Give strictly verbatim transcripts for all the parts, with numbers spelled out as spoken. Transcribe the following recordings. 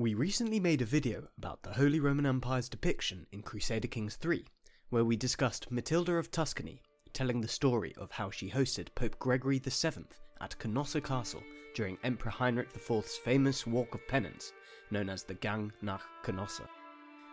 We recently made a video about the Holy Roman Empire's depiction in Crusader Kings three, where we discussed Matilda of Tuscany telling the story of how she hosted Pope Gregory the seventh at Canossa Castle during Emperor Heinrich the fourth's famous walk of penance, known as the Gang nach Canossa.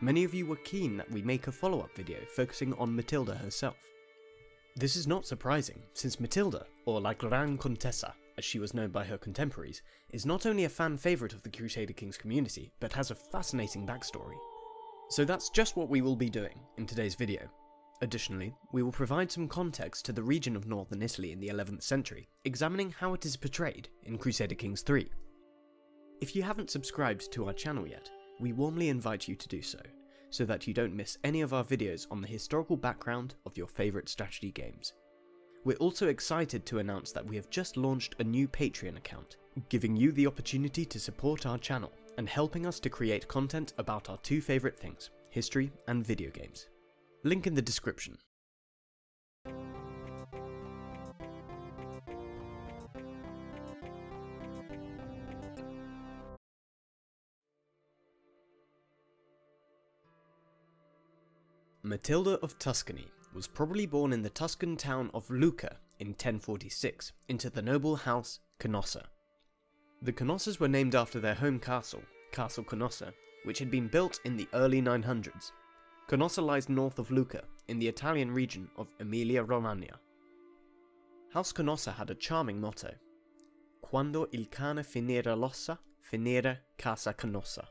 Many of you were keen that we make a follow-up video focusing on Matilda herself. This is not surprising, since Matilda, or La Gran Contessa, as she was known by her contemporaries, is not only a fan favourite of the Crusader Kings community, but has a fascinating backstory. So that's just what we will be doing in today's video. Additionally, we will provide some context to the region of northern Italy in the eleventh century, examining how it is portrayed in Crusader Kings three. If you haven't subscribed to our channel yet, we warmly invite you to do so, so that you don't miss any of our videos on the historical background of your favourite strategy games. We're also excited to announce that we have just launched a new Patreon account, giving you the opportunity to support our channel and helping us to create content about our two favourite things, history and video games. Link in the description. Matilda of Tuscany was probably born in the Tuscan town of Lucca in ten forty-six into the noble house Canossa. The Canossas were named after their home castle, Castle Canossa, which had been built in the early nine hundreds. Canossa lies north of Lucca, in the Italian region of Emilia-Romagna. House Canossa had a charming motto, "Quando il cane finirà l'ossa, finirà casa Canossa,"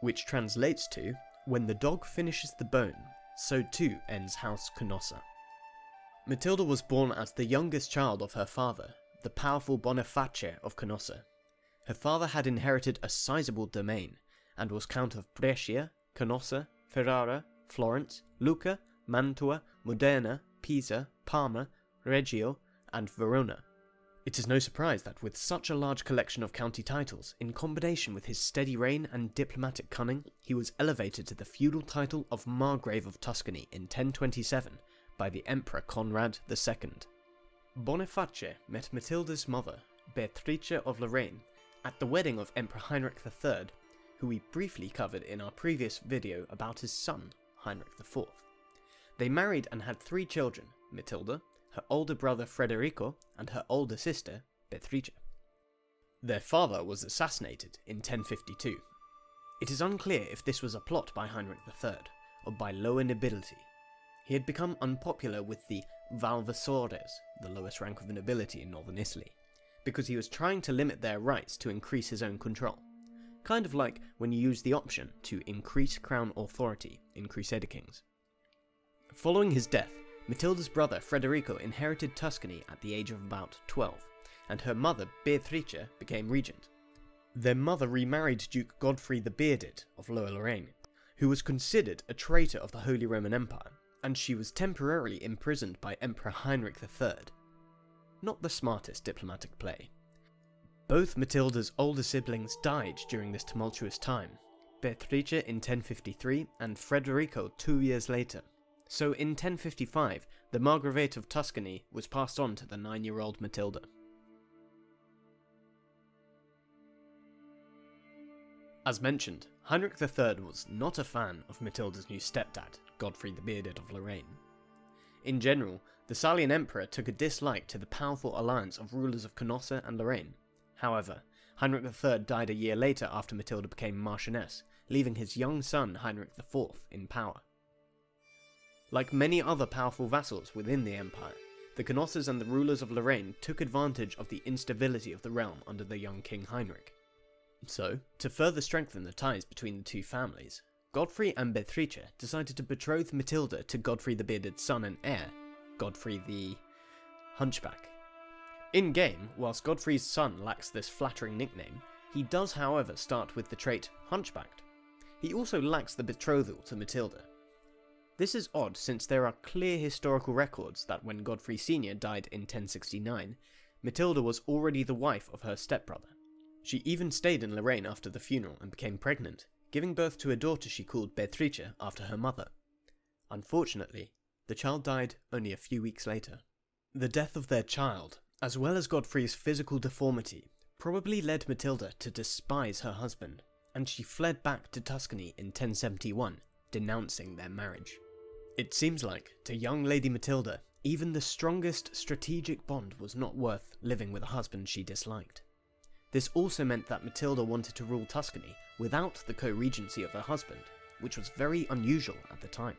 which translates to, "When the dog finishes the bone, so too ends House Canossa." Matilda was born as the youngest child of her father, the powerful Boniface of Canossa. Her father had inherited a sizable domain, and was Count of Brescia, Canossa, Ferrara, Florence, Lucca, Mantua, Modena, Pisa, Parma, Reggio, and Verona. It is no surprise that with such a large collection of county titles, in combination with his steady reign and diplomatic cunning, he was elevated to the feudal title of Margrave of Tuscany in ten twenty-seven by the Emperor Conrad the second. Boniface met Matilda's mother, Beatrice of Lorraine, at the wedding of Emperor Heinrich the third, who we briefly covered in our previous video about his son, Heinrich the fourth. They married and had three children, Matilda, her older brother Federico, and her older sister, Beatrice. Their father was assassinated in ten fifty-two. It is unclear if this was a plot by Heinrich the third, or by lower nobility. He had become unpopular with the Valvasores, the lowest rank of the nobility in northern Italy, because he was trying to limit their rights to increase his own control. Kind of like when you use the option to increase crown authority in Crusader Kings. Following his death, Matilda's brother Federico inherited Tuscany at the age of about twelve, and her mother Beatrice became regent. Their mother remarried Duke Godfrey the Bearded of Lower Lorraine, who was considered a traitor of the Holy Roman Empire, and she was temporarily imprisoned by Emperor Heinrich the third. Not the smartest diplomatic play. Both Matilda's older siblings died during this tumultuous time, Beatrice in ten fifty-three and Federico two years later. So in ten fifty-five, the Margravate of Tuscany was passed on to the nine-year-old Matilda. As mentioned, Heinrich the third was not a fan of Matilda's new stepdad, Godfrey the Bearded of Lorraine. In general, the Salian Emperor took a dislike to the powerful alliance of rulers of Canossa and Lorraine. However, Heinrich the third died a year later after Matilda became Marchioness, leaving his young son Heinrich the fourth in power. Like many other powerful vassals within the empire, the Canossas and the rulers of Lorraine took advantage of the instability of the realm under the young King Heinrich. So, to further strengthen the ties between the two families, Godfrey and Beatrice decided to betroth Matilda to Godfrey the Bearded's son and heir, Godfrey the Hunchback. In-game, whilst Godfrey's son lacks this flattering nickname, he does however start with the trait Hunchbacked. He also lacks the betrothal to Matilda. This is odd since there are clear historical records that when Godfrey Senior died in ten sixty-nine, Matilda was already the wife of her stepbrother. She even stayed in Lorraine after the funeral and became pregnant, giving birth to a daughter she called Beatrice after her mother. Unfortunately, the child died only a few weeks later. The death of their child, as well as Godfrey's physical deformity, probably led Matilda to despise her husband, and she fled back to Tuscany in ten seventy-one, denouncing their marriage. It seems like, to young Lady Matilda, even the strongest strategic bond was not worth living with a husband she disliked. This also meant that Matilda wanted to rule Tuscany without the co-regency of her husband, which was very unusual at the time.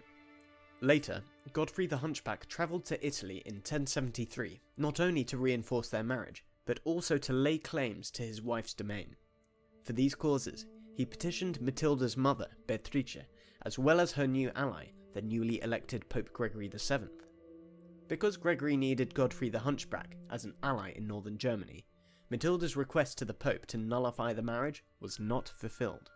Later, Godfrey the Hunchback travelled to Italy in ten seventy-three, not only to reinforce their marriage, but also to lay claims to his wife's domain. For these causes, he petitioned Matilda's mother, Beatrice, as well as her new ally, the newly elected Pope Gregory the seventh. Because Gregory needed Godfrey the Hunchback as an ally in northern Germany, Matilda's request to the Pope to nullify the marriage was not fulfilled.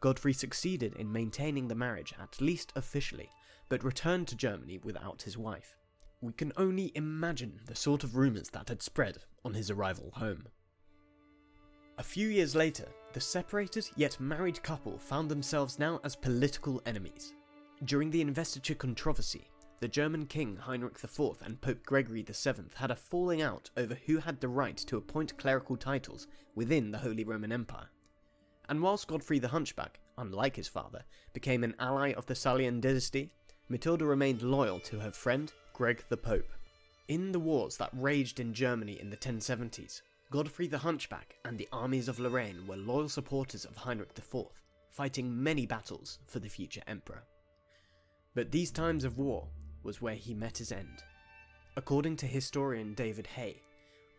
Godfrey succeeded in maintaining the marriage, at least officially, but returned to Germany without his wife. We can only imagine the sort of rumours that had spread on his arrival home. A few years later, the separated yet married couple found themselves now as political enemies. During the investiture controversy, the German king Heinrich the fourth and Pope Gregory the seventh had a falling out over who had the right to appoint clerical titles within the Holy Roman Empire. And whilst Godfrey the Hunchback, unlike his father, became an ally of the Salian dynasty, Matilda remained loyal to her friend Greg the Pope. In the wars that raged in Germany in the ten seventies, Godfrey the Hunchback and the armies of Lorraine were loyal supporters of Heinrich the fourth, fighting many battles for the future emperor. But these times of war was where he met his end. According to historian David Hay,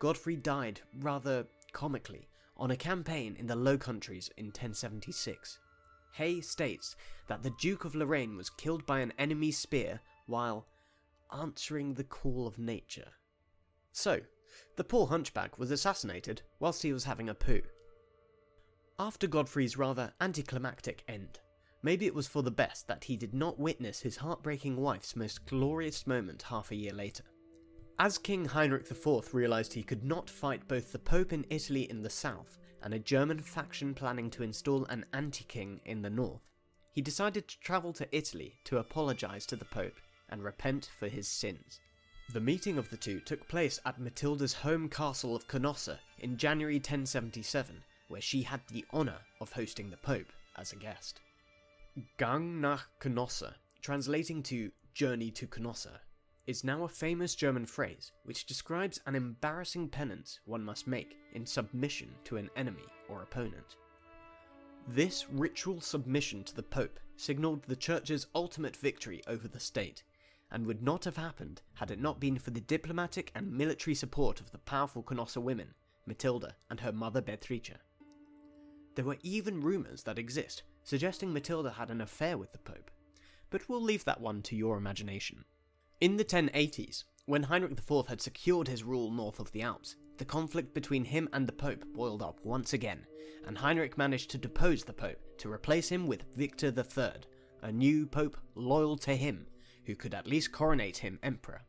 Godfrey died, rather comically, on a campaign in the Low Countries in ten seventy-six. Hay states that the Duke of Lorraine was killed by an enemy spear while answering the call of nature. So, the poor hunchback was assassinated whilst he was having a poo. After Godfrey's rather anticlimactic end, maybe it was for the best that he did not witness his heartbreaking wife's most glorious moment half a year later. As King Heinrich the fourth realised he could not fight both the Pope in Italy in the south and a German faction planning to install an anti-king in the north, he decided to travel to Italy to apologise to the Pope and repent for his sins. The meeting of the two took place at Matilda's home castle of Canossa in January ten seventy-seven, where she had the honour of hosting the Pope as a guest. Gang nach Canossa, translating to journey to Canossa, is now a famous German phrase which describes an embarrassing penance one must make in submission to an enemy or opponent. This ritual submission to the Pope signalled the Church's ultimate victory over the state, and would not have happened had it not been for the diplomatic and military support of the powerful Canossa women, Matilda and her mother Beatrice. There were even rumours that exist suggesting Matilda had an affair with the Pope, but we'll leave that one to your imagination. In the ten eighties, when Heinrich the fourth had secured his rule north of the Alps, the conflict between him and the Pope boiled up once again, and Heinrich managed to depose the Pope to replace him with Victor the third, a new Pope loyal to him, who could at least coronate him emperor.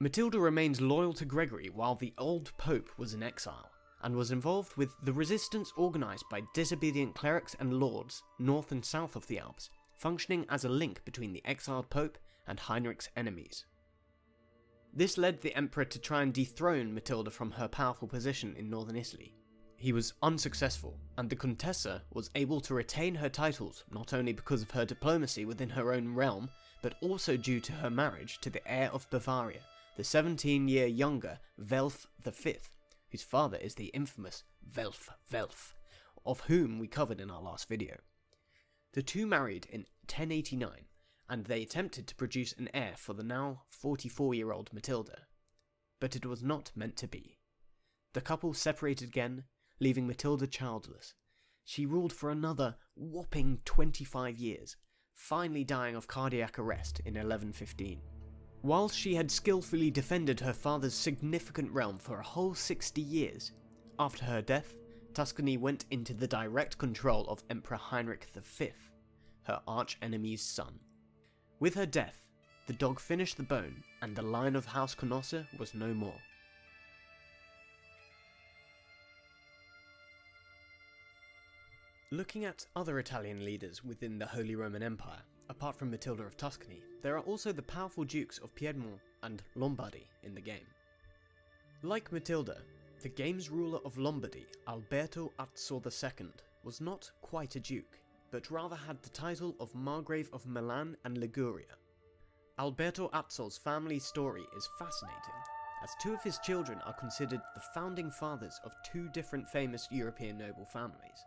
Matilda remained loyal to Gregory while the old Pope was in exile, and was involved with the resistance organised by disobedient clerics and lords north and south of the Alps, functioning as a link between the exiled Pope and Heinrich's enemies. This led the Emperor to try and dethrone Matilda from her powerful position in northern Italy. He was unsuccessful, and the Contessa was able to retain her titles not only because of her diplomacy within her own realm, but also due to her marriage to the heir of Bavaria, the seventeen-year younger Welf the fifth, whose father is the infamous Welf Welf, of whom we covered in our last video. The two married in ten eighty-nine, and they attempted to produce an heir for the now forty-four-year-old Matilda. But it was not meant to be. The couple separated again, leaving Matilda childless. She ruled for another whopping twenty-five years, finally dying of cardiac arrest in eleven fifteen. While she had skillfully defended her father's significant realm for a whole sixty years, after her death, Tuscany went into the direct control of Emperor Heinrich the fifth, her arch-enemy's son. With her death, the dog finished the bone, and the line of House Canossa was no more. Looking at other Italian leaders within the Holy Roman Empire, apart from Matilda of Tuscany, there are also the powerful dukes of Piedmont and Lombardy in the game. Like Matilda, the game's ruler of Lombardy, Alberto Azzo the second, was not quite a duke, but rather had the title of Margrave of Milan and Liguria. Alberto Azzo's family story is fascinating, as two of his children are considered the founding fathers of two different famous European noble families.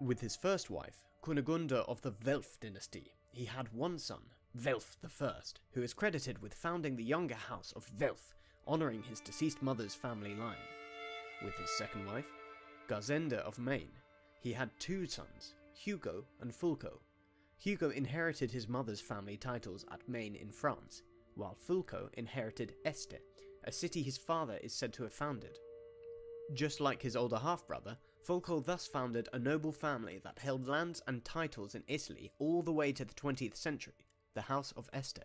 With his first wife, Cunegunda of the Welf dynasty, he had one son, Welf the First, who is credited with founding the younger house of Welf, honouring his deceased mother's family line. With his second wife, Garzenda of Maine, he had two sons, Hugo and Fulco. Hugo inherited his mother's family titles at Maine in France, while Fulco inherited Este, a city his father is said to have founded. Just like his older half-brother, Fulco thus founded a noble family that held lands and titles in Italy all the way to the twentieth century, the House of Este.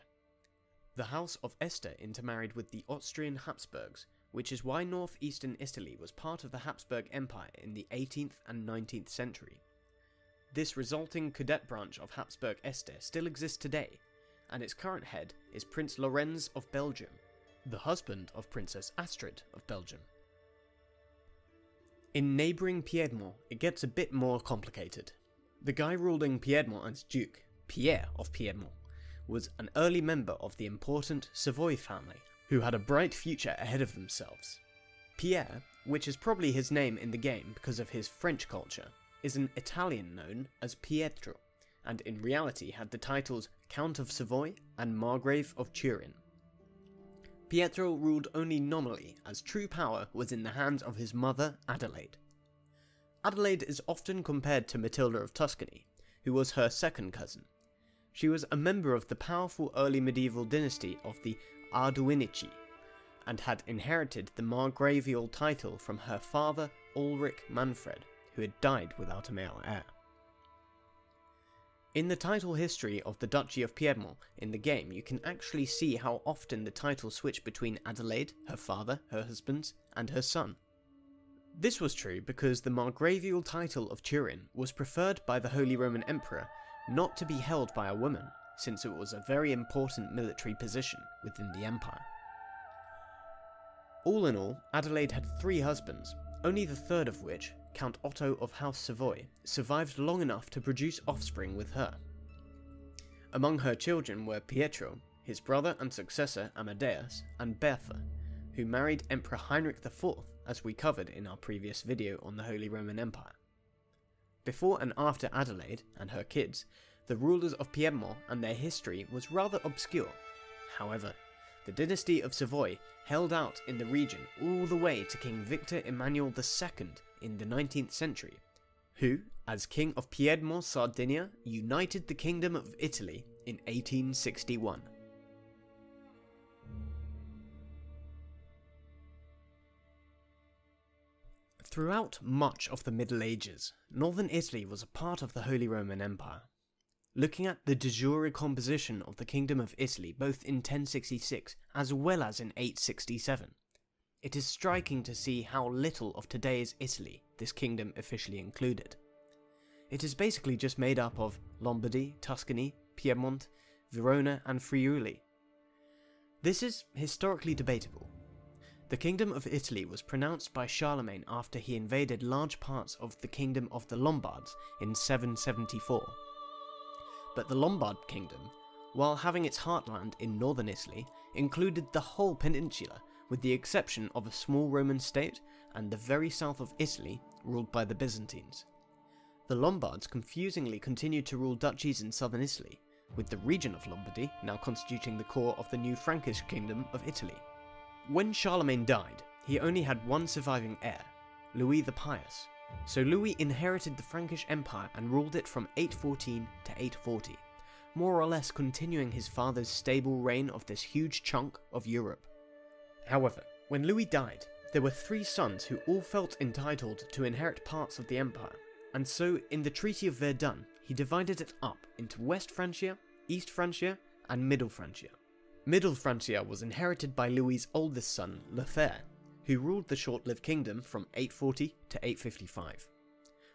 The House of Este intermarried with the Austrian Habsburgs, which is why northeastern Italy was part of the Habsburg Empire in the eighteenth and nineteenth century. This resulting cadet branch of Habsburg Este still exists today, and its current head is Prince Lorenz of Belgium, the husband of Princess Astrid of Belgium. In neighbouring Piedmont, it gets a bit more complicated. The guy ruling Piedmont as Duke, Pierre of Piedmont, was an early member of the important Savoy family, who had a bright future ahead of themselves. Pierre, which is probably his name in the game because of his French culture, is an Italian known as Pietro, and in reality had the titles Count of Savoy and Margrave of Turin. Pietro ruled only nominally, as true power was in the hands of his mother, Adelaide. Adelaide is often compared to Matilda of Tuscany, who was her second cousin. She was a member of the powerful early medieval dynasty of the Arduinici, and had inherited the margravial title from her father, Ulrich Manfred, who had died without a male heir. In the title history of the Duchy of Piedmont in the game, you can actually see how often the title switched between Adelaide, her father, her husbands, and her son. This was true because the margravial title of Turin was preferred by the Holy Roman Emperor not to be held by a woman, since it was a very important military position within the empire. All in all, Adelaide had three husbands, only the third of which, Count Otto of House Savoy, survived long enough to produce offspring with her. Among her children were Pietro, his brother and successor Amadeus, and Bertha, who married Emperor Heinrich the Fourth, as we covered in our previous video on the Holy Roman Empire. Before and after Adelaide and her kids, the rulers of Piedmont and their history was rather obscure. However, the dynasty of Savoy held out in the region all the way to King Victor Emmanuel the Second in the nineteenth century, who, as King of Piedmont Sardinia, united the Kingdom of Italy in eighteen sixty-one. Throughout much of the Middle Ages, Northern Italy was a part of the Holy Roman Empire. Looking at the de jure composition of the Kingdom of Italy both in ten sixty-six as well as in eight sixty-seven, it is striking to see how little of today's Italy this kingdom officially included. It is basically just made up of Lombardy, Tuscany, Piedmont, Verona and Friuli. This is historically debatable. The Kingdom of Italy was pronounced by Charlemagne after he invaded large parts of the Kingdom of the Lombards in seven seventy-four. But the Lombard kingdom, while having its heartland in northern Italy, included the whole peninsula with the exception of a small Roman state and the very south of Italy ruled by the Byzantines. The Lombards confusingly continued to rule duchies in southern Italy, with the region of Lombardy now constituting the core of the new Frankish kingdom of Italy. When Charlemagne died, he only had one surviving heir, Louis the Pious. So Louis inherited the Frankish Empire and ruled it from eight fourteen to eight forty, more or less continuing his father's stable reign of this huge chunk of Europe. However, when Louis died, there were three sons who all felt entitled to inherit parts of the empire, and so in the Treaty of Verdun, he divided it up into West Francia, East Francia, and Middle Francia. Middle Francia was inherited by Louis's oldest son, Lothair, who ruled the short-lived kingdom from eight forty to eight fifty-five.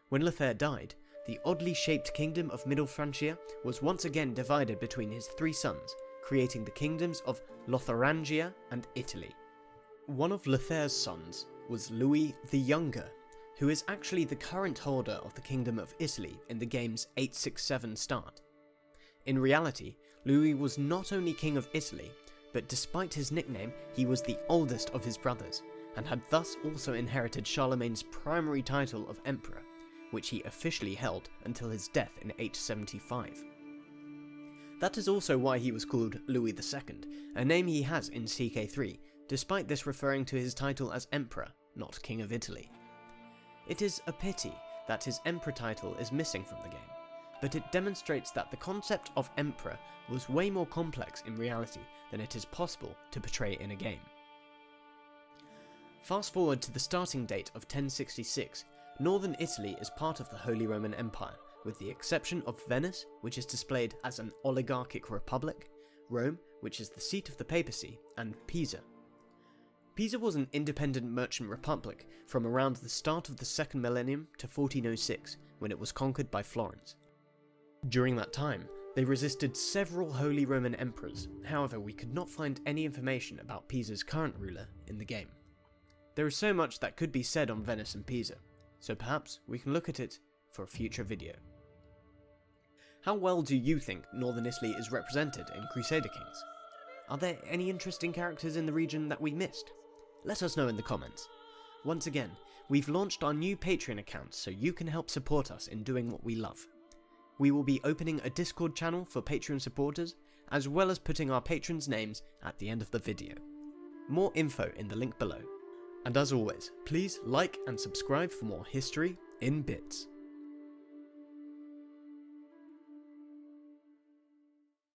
When Lothair died, the oddly shaped kingdom of Middle Francia was once again divided between his three sons, creating the kingdoms of Lotharingia and Italy. One of Lothair's sons was Louis the Younger, who is actually the current holder of the Kingdom of Italy in the game's eight six seven start. In reality, Louis was not only King of Italy, but despite his nickname, he was the oldest of his brothers, and had thus also inherited Charlemagne's primary title of Emperor, which he officially held until his death in eight seventy-five. That is also why he was called Louis the Second, a name he has in C K three, despite this referring to his title as Emperor, not King of Italy. It is a pity that his Emperor title is missing from the game, but it demonstrates that the concept of Emperor was way more complex in reality than it is possible to portray in a game. Fast forward to the starting date of ten sixty-six, northern Italy is part of the Holy Roman Empire, with the exception of Venice, which is displayed as an oligarchic republic, Rome, which is the seat of the papacy, and Pisa. Pisa was an independent merchant republic from around the start of the second millennium to fourteen oh six, when it was conquered by Florence. During that time, they resisted several Holy Roman emperors. However, we could not find any information about Pisa's current ruler in the game. There is so much that could be said on Venice and Pisa, so perhaps we can look at it for a future video. How well do you think northern Italy is represented in Crusader Kings? Are there any interesting characters in the region that we missed? Let us know in the comments. Once again, we've launched our new Patreon account so you can help support us in doing what we love. We will be opening a Discord channel for Patreon supporters, as well as putting our patrons' names at the end of the video. More info in the link below. And as always, please like and subscribe for more history in bits.